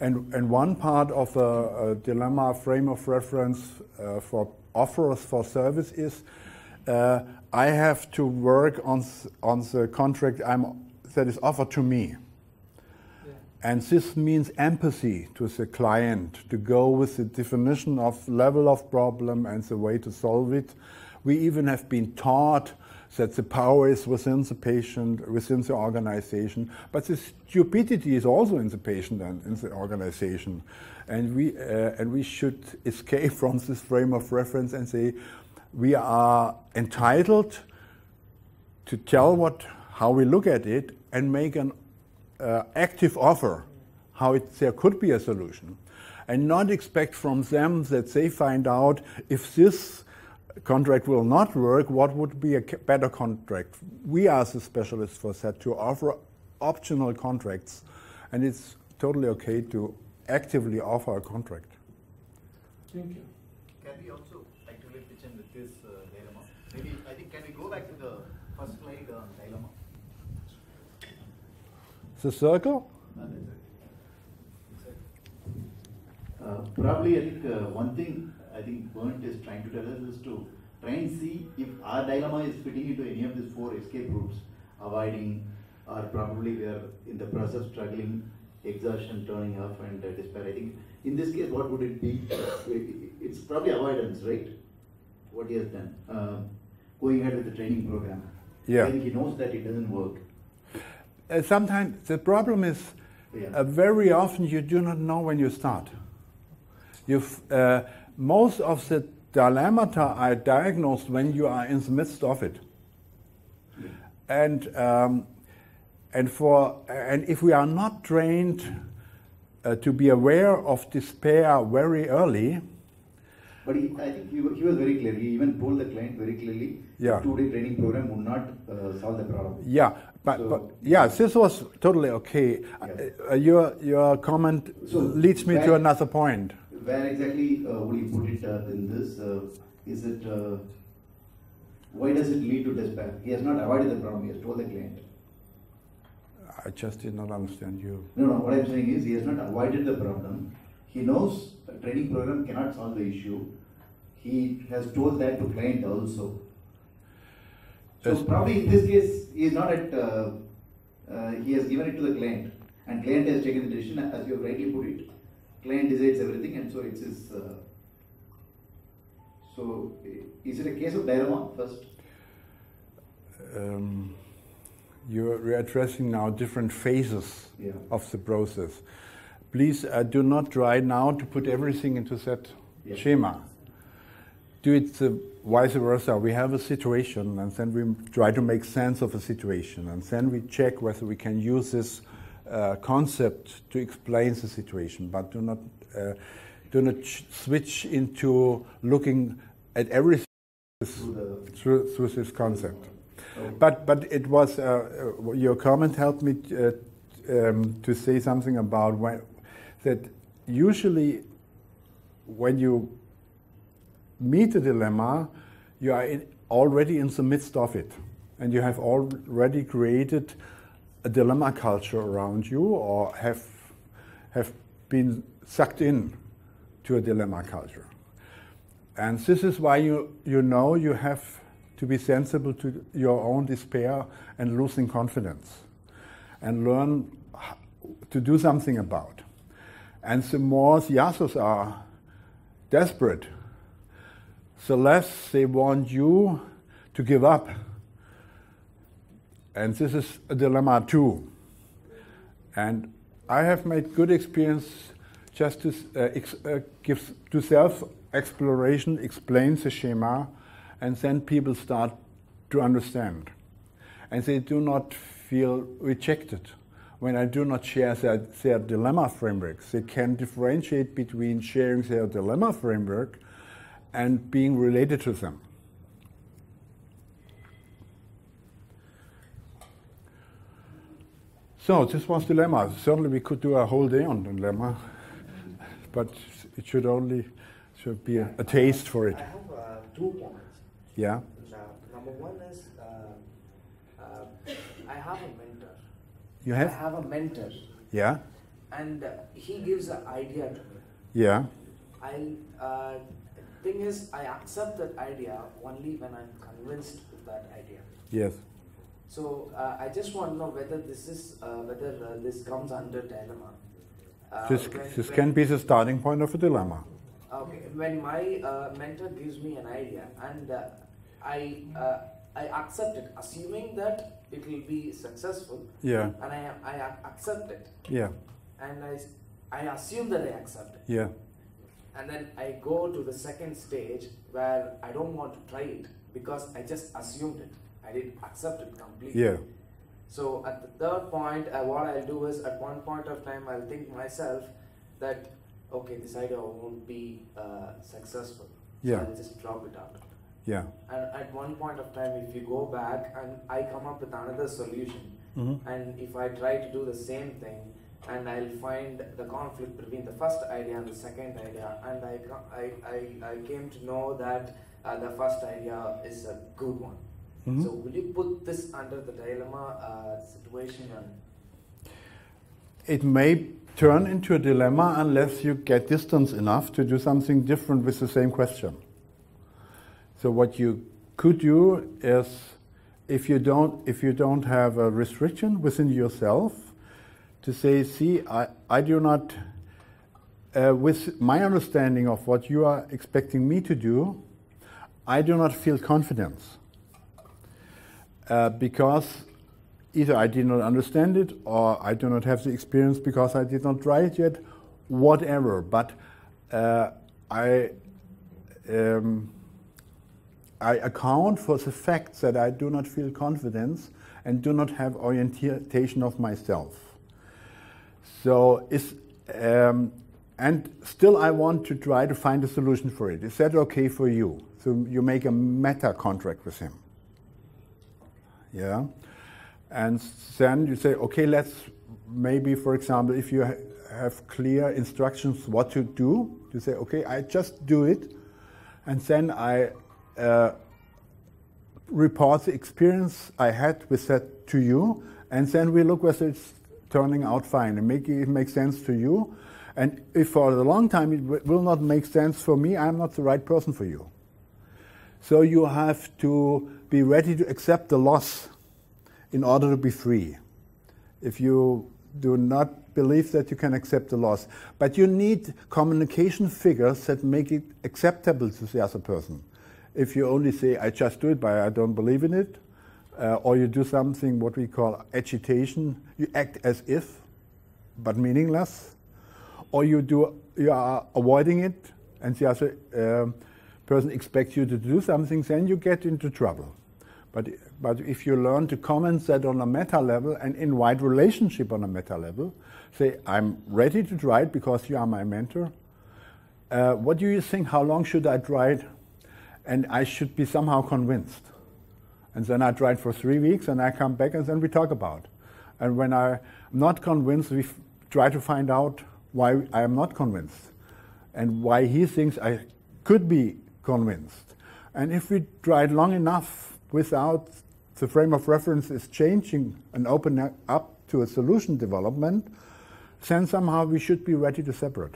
And, and one part of a, a dilemma frame of reference uh, for offerers for service is uh, I have to work on, on the contract I'm, that is offered to me. Yeah. And this means empathy to the client, to go with the definition of level of problem and the way to solve it. We even have been taught that the power is within the patient, within the organization, but the stupidity is also in the patient and in the organization. And we, uh, and we should escape from this frame of reference and say, we are entitled to tell what, how we look at it and make an uh, active offer, how it, there could be a solution. And not expect from them that they find out if this contract will not work, what would be a better contract? We are the specialists for that, to offer optional contracts, and it's totally okay to actively offer a contract. Thank you. Can we also actively pitch in with this uh, dilemma? Maybe, I think, can we go back to the first slide on uh, dilemma? The circle? Uh, uh, probably, I think, uh, one thing I think Bernd is trying to tell us is to try and see if our dilemma is fitting into any of these four escape routes, avoiding, or probably we are in the process struggling, exhaustion, turning off, and uh, despair. I think in this case, what would it be? It's probably avoidance, right? What he has done, uh, going ahead with the training program. Yeah. I think he knows that it doesn't work. Uh, sometimes the problem is yeah. uh, very often you do not know when you start. You've. Uh, Most of the dilemmata are diagnosed when you are in the midst of it, yeah. and um, and for and if we are not trained uh, to be aware of despair very early. But he, I think he, he was very clear. He even told the client very clearly. Yeah. The two-day training program would not uh, solve the problem. Yeah, but, so, but yeah, this was totally okay. Yeah. Uh, your your comment so leads me to another point. Where exactly uh, would you put it uh, in this? Uh, is it, uh, why does it lead to despair? He has not avoided the problem, he has told the client. I just did not understand you. No, no, what I'm saying is he has not avoided the problem. He knows training program cannot solve the issue. He has told that to client also. So yes, probably in this case, he is not at, uh, uh, he has given it to the client, and client has taken the decision, as you have rightly put it. Client decides everything, and so it's his, uh, so is it a case of dilemma first? Um, you're addressing now different phases, yeah, of the process. Please uh, do not try now to put everything into that, yeah, schema. Do it the vice versa. We have a situation, and then we try to make sense of a situation, and then we check whether we can use this uh, concept to explain the situation. But do not uh, do not switch into looking at everything through, the, through, through this concept. Oh. But but it was uh, your comment helped me uh, um, to say something about when, that usually when you meet a dilemma, you are in, already in the midst of it, and you have already created a dilemma culture around you, or have have been sucked in to a dilemma culture. And this is why you you know you have to be sensible to your own despair and losing confidence, and learn to do something about. And the more the others are desperate, the less they want you to give up. And this is a dilemma too. And I have made good experience just to uh, ex uh, give to self-exploration, explain the schema, and then people start to understand. And they do not feel rejected when I do not share their, their dilemma frameworks. They can differentiate between sharing their dilemma framework and being related to them. So this was dilemma. Certainly we could do a whole day on dilemma, but it should only should be a, a taste for it. I have uh, two points. Yeah. Now, number one is uh, uh, I have a mentor. You have? I have a mentor. Yeah. And uh, he gives an idea to me. Yeah. I. Uh, Thing is, I accept that idea only when I'm convinced of that idea. Yes. So uh, I just want to know whether this is uh, whether uh, this comes under dilemma. Uh, this when, this when, can be the starting point of a dilemma. Okay. When my uh, mentor gives me an idea and uh, I uh, I accept it, assuming that it will be successful. Yeah. And I I accept it. Yeah. And I I assume that I accept it. Yeah. And then I go to the second stage where I don't want to try it because I just assumed it. I didn't accept it completely. Yeah. So at the third point, uh, what I'll do is at one point of time, I'll think myself that, okay, this idea won't be uh, successful. Yeah. So I'll just drop it out. Yeah. And at one point of time, if you go back and I come up with another solution, mm-hmm, and if I try to do the same thing, and I'll find the conflict between the first idea and the second idea, and I, I, I, I came to know that uh, the first idea is a good one. Mm-hmm. So will you put this under the dilemma uh, situation? It may turn into a dilemma unless you get distance enough to do something different with the same question. So what you could do is, if you don't, if you don't have a restriction within yourself, to say, see, I, I do not, uh, with my understanding of what you are expecting me to do, I do not feel confidence. Uh, because either I did not understand it, or I do not have the experience because I did not try it yet, whatever. But uh, I, um, I account for the fact that I do not feel confidence and do not have orientation of myself. So is um, and still I want to try to find a solution for it. Is that okay for you? So you make a meta contract with him. Yeah, and then you say, okay, let's maybe, for example, if you ha have clear instructions what to do, you say, okay, I just do it, and then I uh, report the experience I had with that to you, and then we look whether it's turning out fine and make it make sense to you, And if for a long time it will not make sense for me, I'm not the right person for you. So you have to be ready to accept the loss in order to be free. If you do not believe that you can accept the loss. But you need communication figures that make it acceptable to the other person. If you only say, I just do it, but I don't believe in it, uh, or you do something what we call agitation, you act as if, but meaningless, or you do you are avoiding it, and the other um, person expects you to do something, then you get into trouble. But, but if you learn to comment that on a meta level and invite relationship on a meta level, say, I'm ready to try it because you are my mentor. Uh, what do you think? How long should I try it? And I should be somehow convinced. And then I try it for three weeks and I come back and then we talk about. And when I'm not convinced, we f try to find out why I am not convinced and why he thinks I could be convinced. And if we try it long enough, without the frame of reference is changing and opening up to a solution development, then somehow we should be ready to separate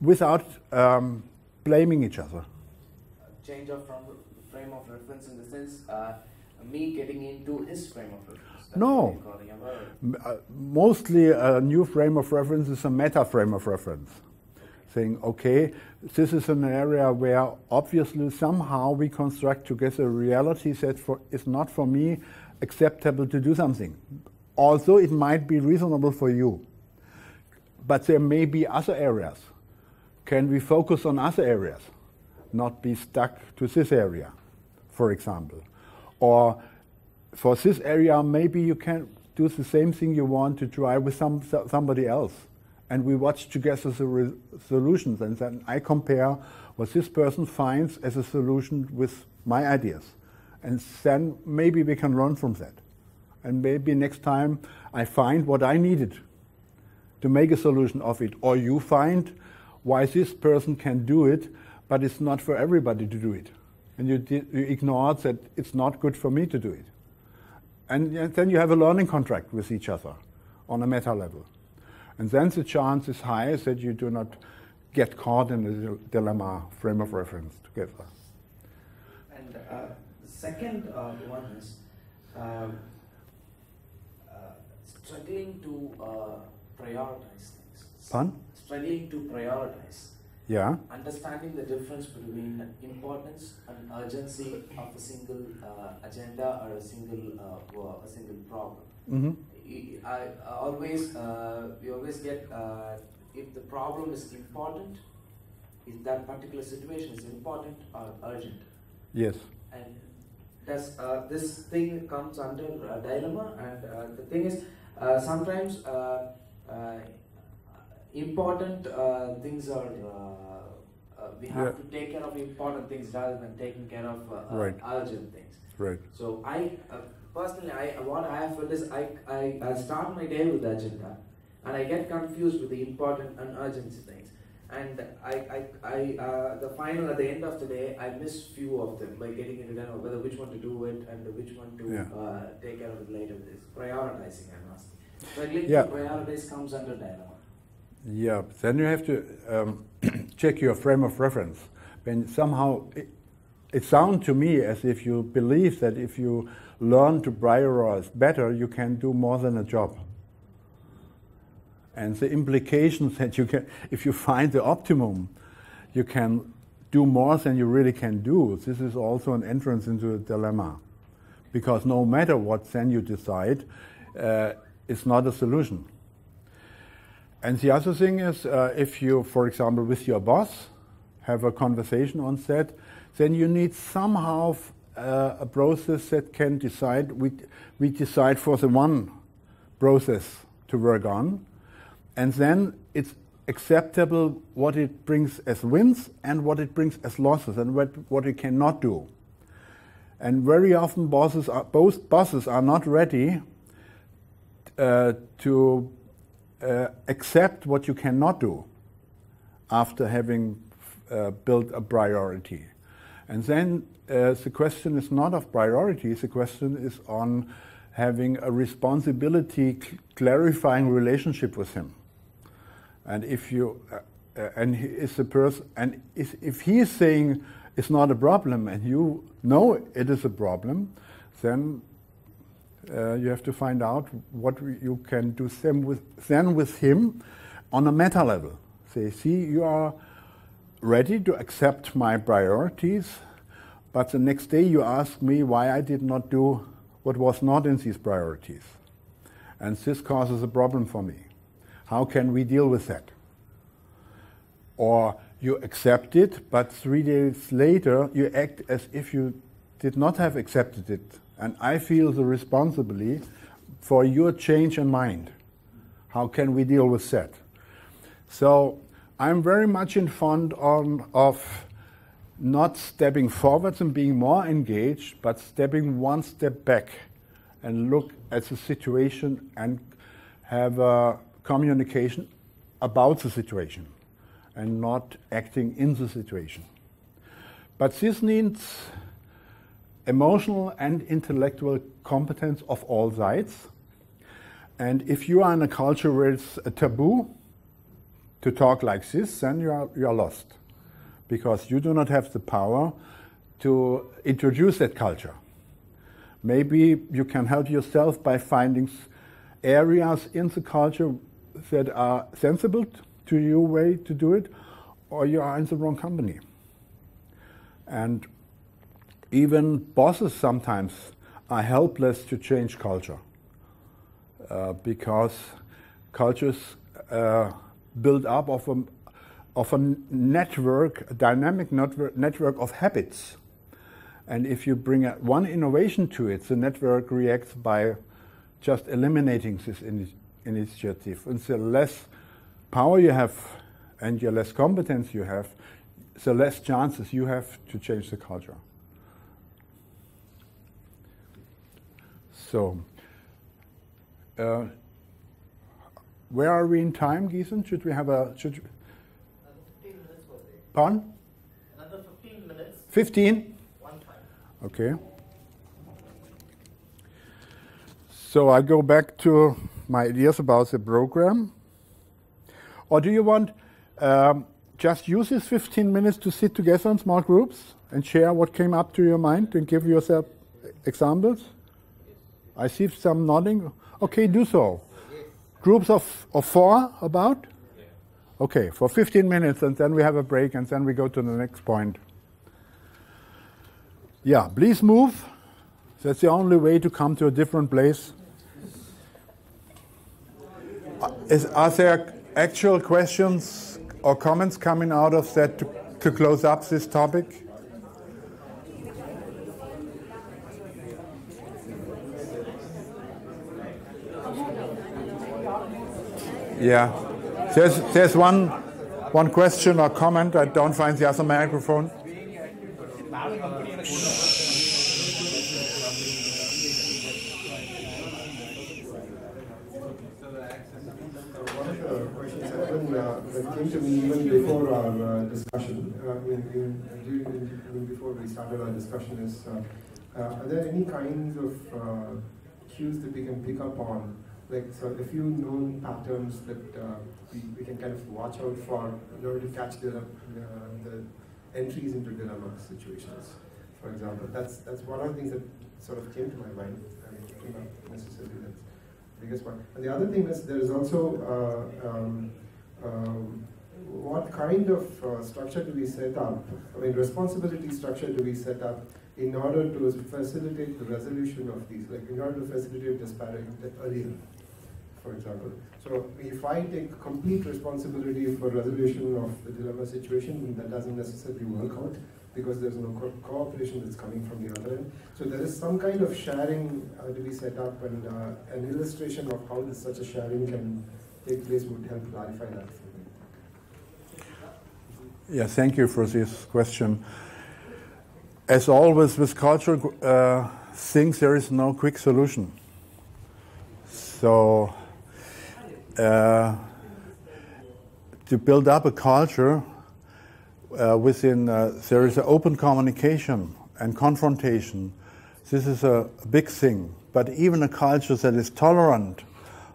without um, blaming each other. Change of frame of reference in the sense, uh, me getting into his frame of reference. That's no, uh, mostly a new frame of reference is a meta frame of reference. Saying, okay, this is an area where obviously somehow we construct together a reality that for, is not for me acceptable to do something. Although it might be reasonable for you, but there may be other areas. Can we focus on other areas? Not be stuck to this area, for example. Or for this area, maybe you can do the same thing you want to try with some, somebody else. And we watch together the solutions, and then I compare what this person finds as a solution with my ideas. And then maybe we can learn from that. And maybe next time I find what I needed to make a solution of it, or you find why this person can do it, but it's not for everybody to do it. And you, you ignore that it's not good for me to do it. And, and then you have a learning contract with each other on a meta level. And then the chance is high that you do not get caught in the dilemma frame of reference together. And uh, the second uh, one is um, uh, struggling to uh, prioritize things. Pardon? Struggling to prioritize. Yeah. Understanding the difference between importance and urgency of a single uh, agenda or a single uh, or a single problem. Mm-hmm. I always, uh, we always get, uh, if the problem is important, if that particular situation is important or urgent. Yes. And does, uh, this thing comes under a dilemma, and uh, the thing is, uh, sometimes uh, uh, important uh, things are, uh, uh, we have yeah. to take care of important things rather than taking care of uh, right. urgent things. Right. So I... Uh, Personally, I, what I have felt is I, I, I start my day with the agenda and I get confused with the important and urgent things. And I, I, I, uh, the final, at the end of the day, I miss few of them by getting into dilemma, whether which one to do it and which one to yeah. uh, take care of it later. This prioritizing, I'm asking. Struggling yeah. to prioritize comes under dilemma. Yeah, then you have to um, check your frame of reference. When somehow it, it sounds to me as if you believe that if you learn to prioritize better, you can do more than a job. And the implications that you can, if you find the optimum, you can do more than you really can do. This is also an entrance into a dilemma. Because no matter what then you decide, uh, it's not a solution. And the other thing is, uh, if you, for example, with your boss, have a conversation on set, then you need somehow Uh, a process that can decide, we, we decide for the one process to work on, and then it's acceptable what it brings as wins and what it brings as losses and what, what it cannot do. And very often bosses are, both bosses are not ready uh, to uh, accept what you cannot do after having uh, built a priority. And then Uh, the question is not of priorities, the question is on having a responsibility, cl clarifying relationship with him. And if you uh, uh, and he is the person, and if, if he is saying it's not a problem, and you know it is a problem, then uh, you have to find out what you can do then with then with him on a meta level. Say, see, you are ready to accept my priorities, but the next day you ask me why I did not do what was not in these priorities. And this causes a problem for me. How can we deal with that? Or you accept it, but three days later you act as if you did not have accepted it. And I feel the responsibility for your change in mind. How can we deal with that? So I'm very much in fond on, of not stepping forwards and being more engaged, but stepping one step back and look at the situation and have a communication about the situation and not acting in the situation. But this needs emotional and intellectual competence of all sides. And if you are in a culture where it's a taboo to talk like this, then you are, you are lost, because you do not have the power to introduce that culture. Maybe you can help yourself by finding areas in the culture that are sensible to your way to do it, or you are in the wrong company. And even bosses sometimes are helpless to change culture, uh, because cultures uh, build up of a, of a network, a dynamic network of habits. And if you bring a, one innovation to it, the network reacts by just eliminating this in, initiative. And the less power you have and the less competence you have, the less chances you have to change the culture. So, uh, where are we in time, Giesen? Should we have a... Should we, pardon? Another fifteen minutes. fifteen? One time. Okay. So I go back to my ideas about the program. Or do you want um, just use these fifteen minutes to sit together in small groups and share what came up to your mind and give yourself examples? I see some nodding. Okay, do so. Groups of, of four about? Okay, for fifteen minutes, and then we have a break, and then we go to the next point. Yeah, please move. That's the only way to come to a different place. Is, are there actual questions or comments coming out of that to, to close up this topic? Yeah. There's, there's one, one question or comment. I don't find the other microphone. It came to me even before our uh, discussion, uh, in, in, in before we started our discussion, is uh, uh, are there any kinds of uh, cues that we can pick up on? Like, so a few known patterns that uh, we, we can kind of watch out for in order to catch the, uh, the entries into dilemma situations, for example. That's that's one of the things that sort of came to my mind. I mean, not necessarily that's the biggest one. And the other thing is there is also uh, um, um, what kind of uh, structure do we set up? I mean, responsibility structure do we set up in order to facilitate the resolution of these, like in order to facilitate disparate arena, for example. So if I take complete responsibility for resolution of the dilemma situation, that doesn't necessarily work out because there's no co cooperation that's coming from the other end. So there is some kind of sharing uh, to be set up, and uh, an illustration of how this, such a sharing can take place would help clarify that for me. Yeah, thank you for this question. As always with cultural uh, things, there is no quick solution. So, uh, to build up a culture uh, within, uh, there is an open communication and confrontation. This is a big thing. But even a culture that is tolerant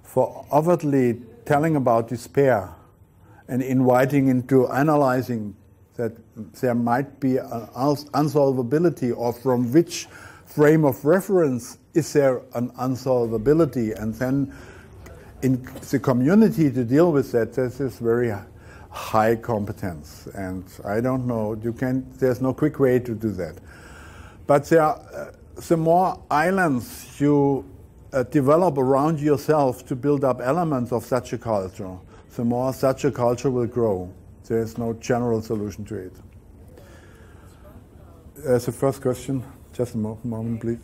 for overtly telling about despair and inviting into analyzing that there might be an unsolvability, or from which frame of reference is there an unsolvability, and then in the community to deal with that, this is very high competence. And I don't know, you can, there's no quick way to do that. But there are, uh, the more islands you uh, develop around yourself to build up elements of such a culture, the more such a culture will grow. There is no general solution to it. Uh, the first question, just a mo moment, please.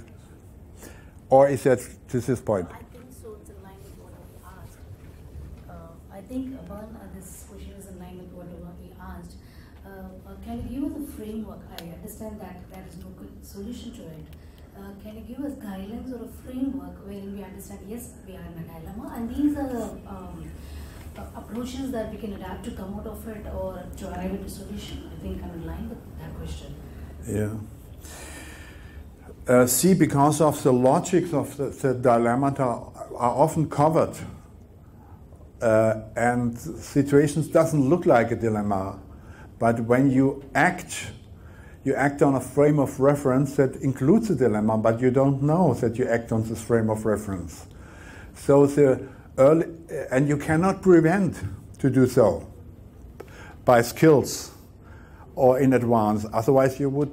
Or is that to this point? I think so, it's in line with what we asked. Uh, I think, Bernd, uh, this question is in line with what we asked. Uh, uh, can you give us a framework? I understand that there is no good solution to it. Uh, can you give us guidelines or a framework wherein we understand, yes, we are in a dilemma, and these are the um, Uh, approaches that we can adapt to come out of it or to arrive at a solution? I think I'm in line with that question. Yeah. Uh, see, because of the logics of the, the dilemmata are often covered, uh, and situations doesn't look like a dilemma, but when you act, you act on a frame of reference that includes a dilemma, but you don't know that you act on this frame of reference. So the Early, and you cannot prevent to do so by skills or in advance. Otherwise, you would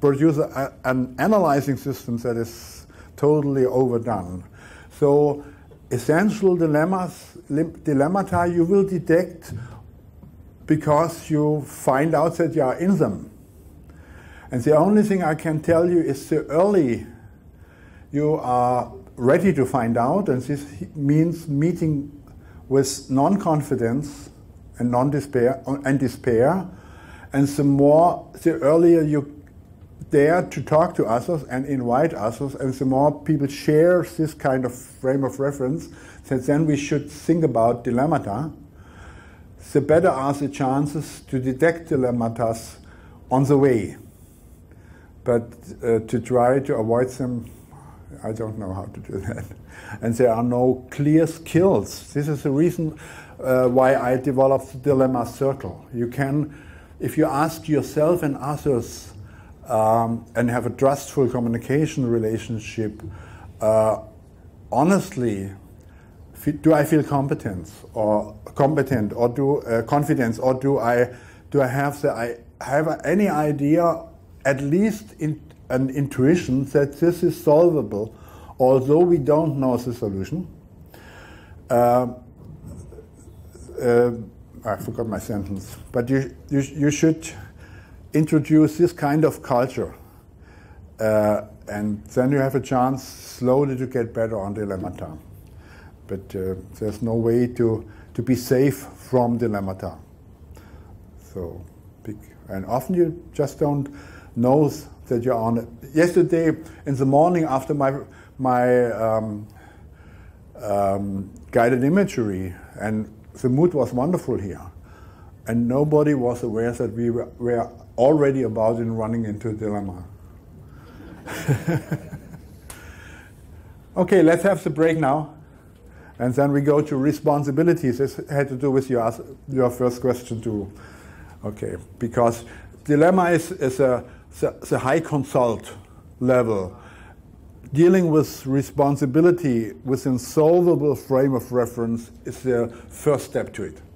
produce a, an analyzing system that is totally overdone. So, essential dilemmas, dilemmata, you will detect because you find out that you are in them. And the only thing I can tell you is the early you are ready to find out, and this means meeting with non-confidence and non-despair and despair. And the more, the earlier you dare to talk to others and invite others, and the more people share this kind of frame of reference, that then we should think about dilemmata, the better are the chances to detect dilemmatas on the way. But uh, to try to avoid them, I don't know how to do that. And there are no clear skills. This is the reason uh, why I developed the dilemma circle. You can, if you ask yourself and others um, and have a trustful communication relationship, uh, honestly, do I feel competent or competent or do uh, confidence, or do I do I have the I have any idea, at least in an intuition, that this is solvable, although we don't know the solution. Uh, uh, I forgot my sentence, but you, you, you should introduce this kind of culture, uh, and then you have a chance slowly to get better on dilemmata. But uh, there's no way to, to be safe from dilemmata. So, and often you just don't know that you're on it. Yesterday in the morning, after my my um, um, guided imagery, and the mood was wonderful here, and nobody was aware that we were, were already about in running into a dilemma. Okay, let's have the break now, and then we go to responsibilities. This had to do with your your first question too. Okay, because dilemma is is a The, the high consult level, dealing with responsibility within solvable frame of reference is the first step to it.